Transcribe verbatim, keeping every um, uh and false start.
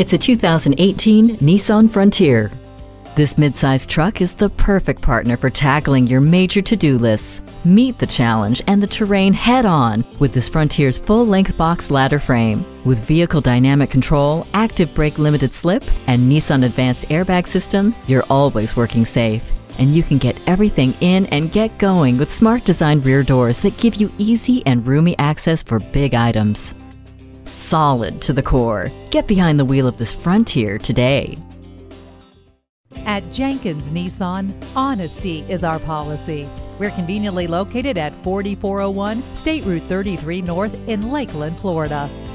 It's a two thousand eighteen Nissan Frontier. This midsize truck is the perfect partner for tackling your major to-do lists. Meet the challenge and the terrain head-on with this Frontier's full-length box ladder frame. With vehicle dynamic control, active brake limited slip, and Nissan Advanced airbag system, you're always working safe. And you can get everything in and get going with smart designed rear doors that give you easy and roomy access for big items. Solid to the core. Get behind the wheel of this Frontier today. At Jenkins Nissan, honesty is our policy. We're conveniently located at forty-four oh one State Route thirty-three North in Lakeland, Florida.